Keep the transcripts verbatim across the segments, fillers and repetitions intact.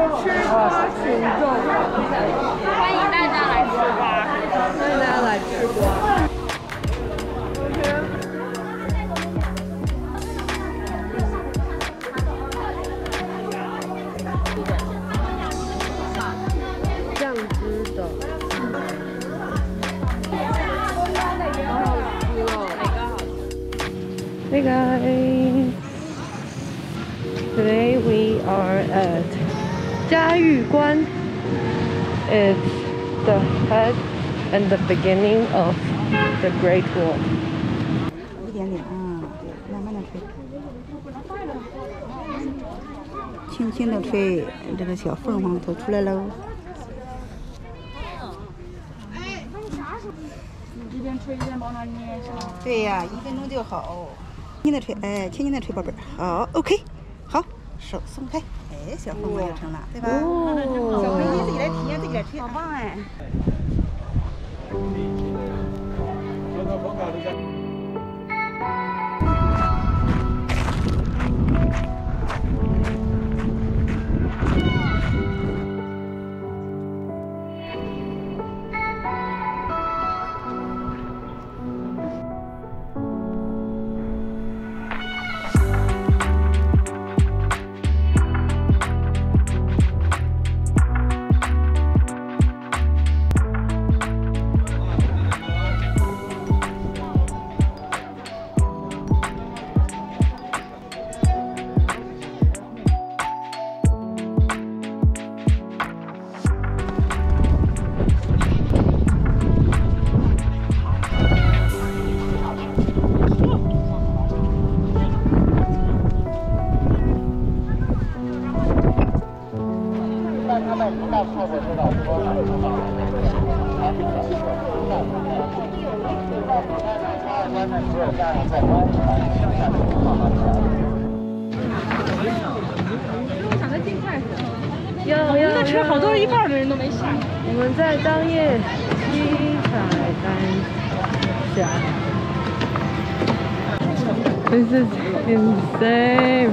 吃播群众，欢迎大家来吃播，欢迎大家来吃播。 Hey guys, today we are at Jiayuguan. It's the head and the beginning of the Great Wall. 一点点啊，对，慢慢的吹，轻轻的吹，这个小凤凰头出来喽。你这边吹一边忙那边啥？对呀，一分钟就好。 轻轻的吹，哎，轻轻的吹，宝贝儿，好 ，OK， 好，手松开，哎，小凤凰就成了，对吧？哦，小凤凰自己来体验，自己来吹，好棒哎！我们在吃，好多人一半的人都没下。我们在当夜七彩丹霞。This is insane.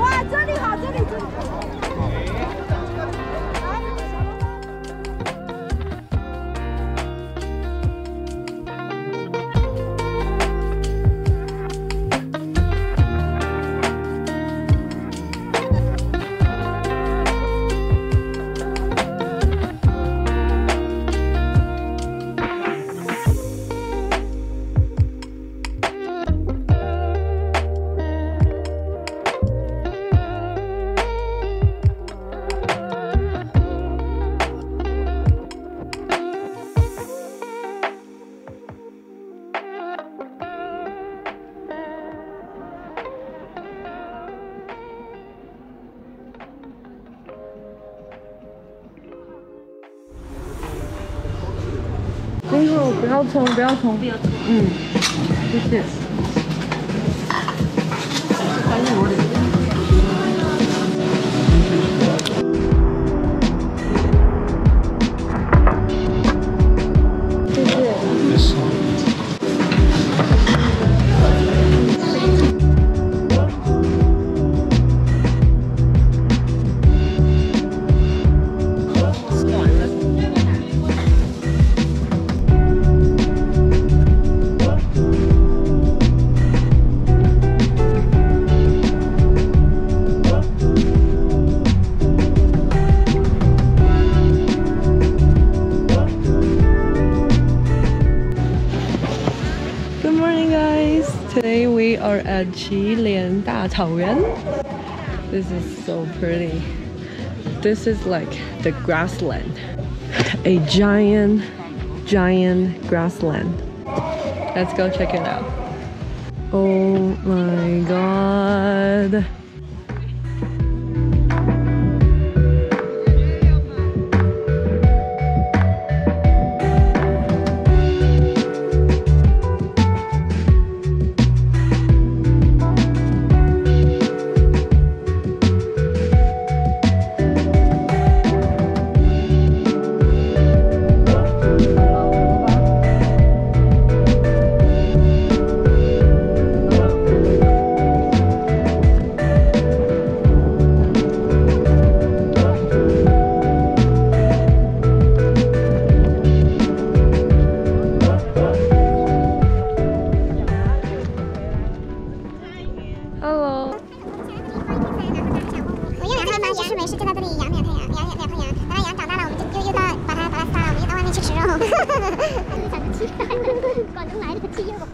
哇，这里好，这里这里。 公主，不要冲，不要冲，嗯，谢谢。欢迎我。 Today we are at Qilian Da Caoyuan. This is so pretty. This is like the grassland. A giant, giant grassland. Let's go check it out. Oh my god.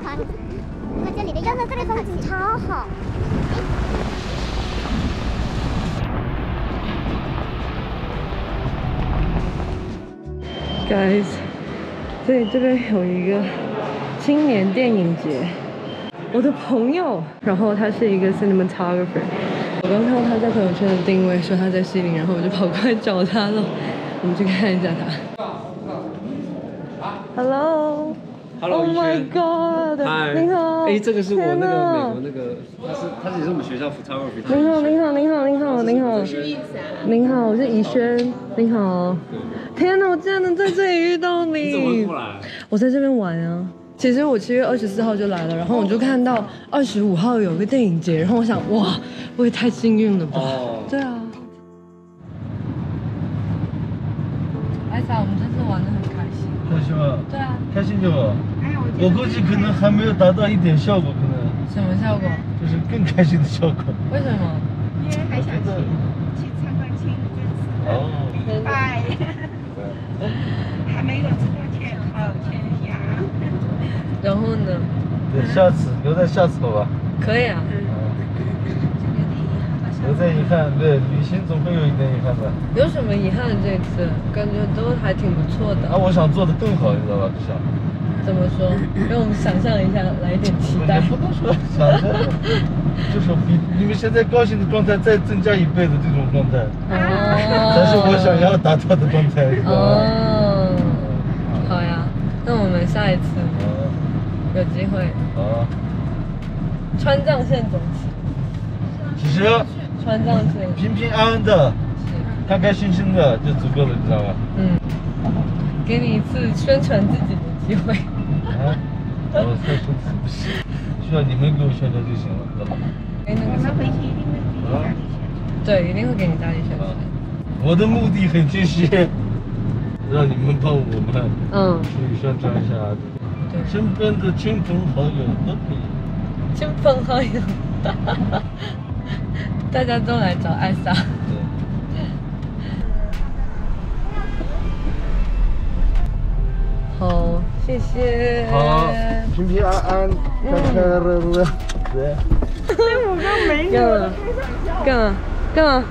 看，它这里的妖怪这里风景超好。 Guys， 所以这边有一个青年电影节，我的朋友，然后他是一个 cinematographer， 我刚看到他在朋友圈的定位说他在西宁，然后我就跑过来找他了，我们去看一下他。Hello， Hello， Oh my God， Hi， 你好，哎，这个是我那个美国那个，他是他也是我们学校 photography。您好，您好，您好，您好，您好，我是易霞。您好，我是怡轩，您好。 天哪！我竟然能在这里遇到你！你怎么过来？我在这边玩啊。其实我七月二十四号就来了，然后我就看到二十五号有个电影节，然后我想，哇，我也太幸运了吧！哦、对啊。艾莎，我们这次玩得很开心。开心吗？对啊。开心就好。哎，我我估计可能还没有达到一点效果，可能。什么效果？就是更开心的效果。为什么？因为还想去去参观庆祝这次的礼拜。哦 还没有出去烤全羊，然后呢？对，下次留在下次吧。可以啊。留在遗憾，对，旅行总会有一点遗憾的。有什么遗憾？这次感觉都还挺不错的。啊，我想做的更好，你知道吧，不想。怎么说？让我们想象一下，来一点期待。不能说想象，就是比你们现在高兴的状态再增加一倍的这种状态。啊。 但是我想要达到的状态。哦，好呀，那我们下一次有机会。啊。川藏线走起。其实。川藏线。平平安安的，开开心心的就足够了，你知道吧？嗯。给你一次宣传自己的机会。啊？我宣传自己不行，需要你们给我宣传就行了，知道吧？我们回去一定会给你大力宣传。对，一定会给你大力宣传。 我的目的很清晰，让你们帮我们，嗯，去宣传一下，对，身边的亲朋好友都可以，亲朋好友，大家都来找艾莎。好，谢谢。好，平平安安，快快乐乐。对。我刚没了。干嘛？干嘛？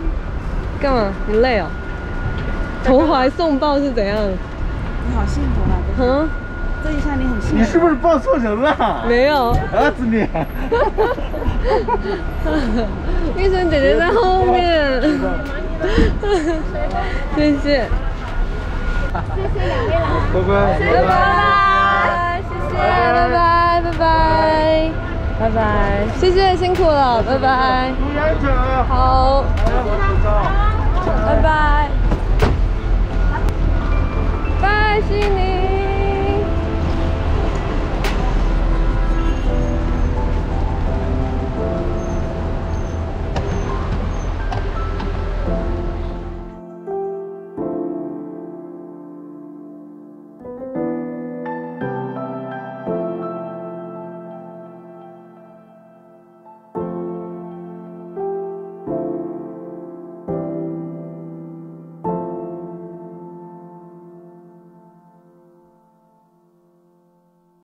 干嘛？你累啊、哦？投怀送抱是怎样？你好幸福啊！嗯，这一下你很幸福。你是不是抱错人了？没有。啊，子敏。玉生姐姐在后面。谢谢。谢谢两位老师。拜拜。拜拜。谢谢，拜拜，拜拜，拜拜。谢谢，辛苦了，拜拜。好。 拜拜，拜西宁。